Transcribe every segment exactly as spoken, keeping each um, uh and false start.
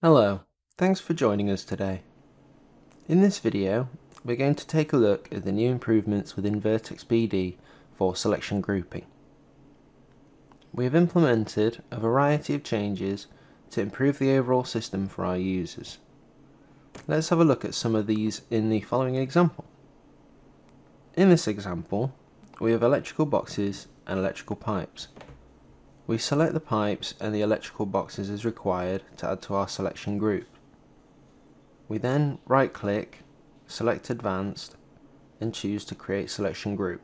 Hello, thanks for joining us today. In this video, we're going to take a look at the new improvements within Vertex B D for selection grouping. We have implemented a variety of changes to improve the overall system for our users. Let's have a look at some of these in the following example. In this example, we have electrical boxes and electrical pipes. We select the pipes and the electrical boxes as required to add to our selection group. We then right click, select advanced and choose to create selection group.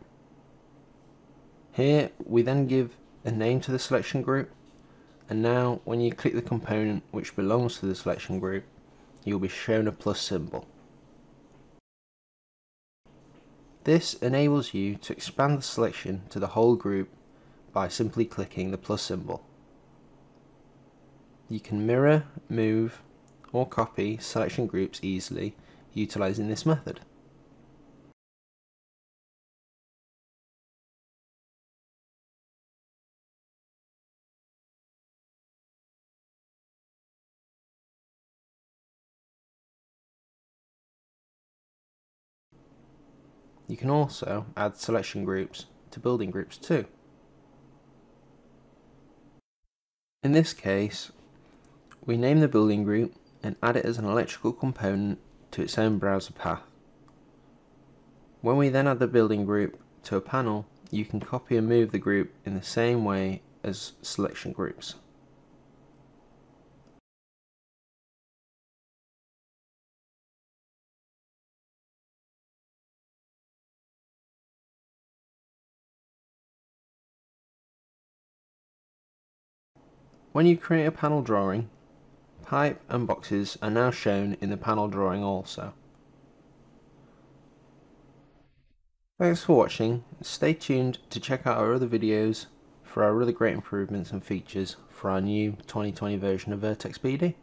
Here we then give a name to the selection group, and now when you click the component which belongs to the selection group, you'll be shown a plus symbol. This enables you to expand the selection to the whole group by simply clicking the plus symbol. You can mirror, move or copy selection groups easily utilizing this method. You can also add selection groups to building groups too. In this case, we name the building group and add it as an electrical component to its own browser path. When we then add the building group to a panel, you can copy and move the group in the same way as selection groups. When you create a panel drawing, pipe and boxes are now shown in the panel drawing also. Thanks for watching. Stay tuned to check out our other videos for our other great improvements and features for our new twenty twenty version of Vertex B D.